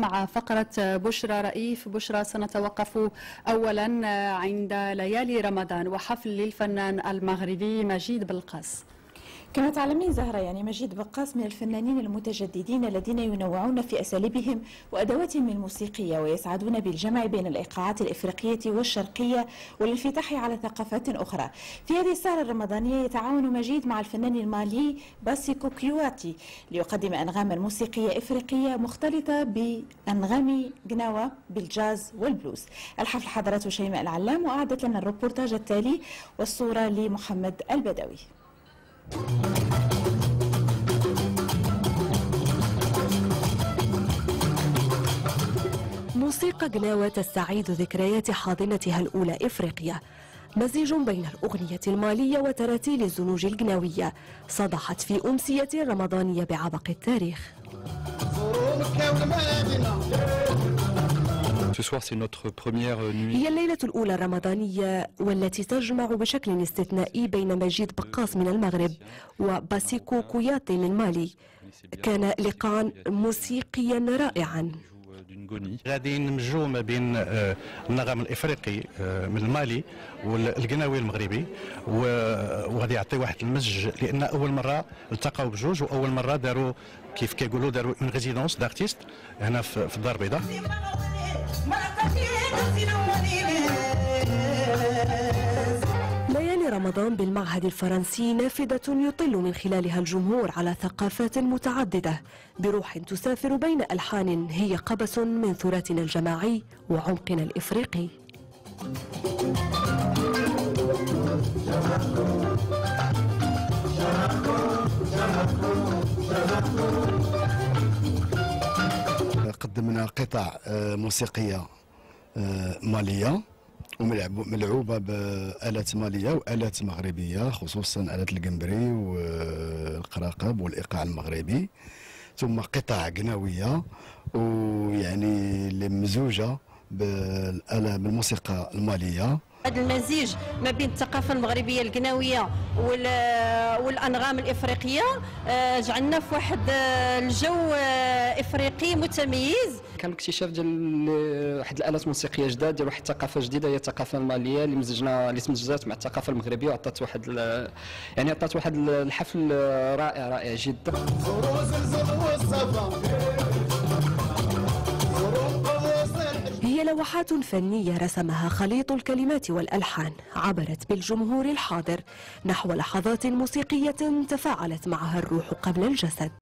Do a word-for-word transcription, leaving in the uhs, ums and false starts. مع فقرة بشرى رئيف. بشرى، سنتوقف أولا عند ليالي رمضان وحفل للفنان المغربي مجيد بقاس. كما تعلمين زهرة، يعني مجيد بقاس من الفنانين المتجددين الذين ينوعون في أساليبهم وأدواتهم الموسيقية، ويسعدون بالجمع بين الإيقاعات الإفريقية والشرقية والانفتاح على ثقافات أخرى. في هذه السهرة الرمضانية يتعاون مجيد مع الفنان المالي باسيكو كوياتي ليقدم أنغاما موسيقية إفريقية مختلطة بأنغام جناوة بالجاز والبلوز. الحفل حضرته شيماء العلام، وأعدت لنا الريبورتاج التالي والصورة لمحمد البدوي. موسيقى جناوة تستعيد ذكريات حاضنتها الأولى إفريقيا، مزيج بين الأغنية المالية وتراتيل الزنوج الجناوية صدحت في أمسية رمضانية بعبق التاريخ. هي الليلة الأولى الرمضانية والتي تجمع بشكل استثنائي بين مجيد بقاس من المغرب وباسيكو كوياتي من مالي. كان لقاء موسيقيا رائعا. غادي نمجوا ما بين النغم الافريقي من المالي والجناوي المغربي، وغادي يعطي واحد المزج، لان اول مره التقاو بجوج، واول مره داروا كيف كيقولوا داروا اون ريزيدونس دارتيست هنا في الدار البيضاء. ليالي رمضان بالمعهد الفرنسي نافذة يطل من خلالها الجمهور على ثقافات متعددة، بروح تسافر بين ألحان هي قبس من ثراثنا الجماعي وعمقنا الإفريقي. قدمنا قطع موسيقية مالية وملعوبة بآلات مالية وآلات مغربية، خصوصا آلات الجمبري والقراقب والإيقاع المغربي، ثم قطع جناوية ويعني ممزوجة بالموسيقى المالية. هذا المزيج ما بين الثقافة المغربية الجناوية والأنغام الإفريقية جعلنا في واحد الجو إفريقي متميز. كان الاكتشاف ديال واحد الآلات موسيقية جداد، ديال واحد الثقافة جديدة هي الثقافة المالية اللي مزجنا اللي تمزجات مع الثقافة المغربية، وعطات واحد يعني عطات واحد الحفل رائع رائع جدا. هي لوحات فنية رسمها خليط الكلمات والألحان عبرت بالجمهور الحاضر نحو لحظات موسيقية تفاعلت معها الروح قبل الجسد.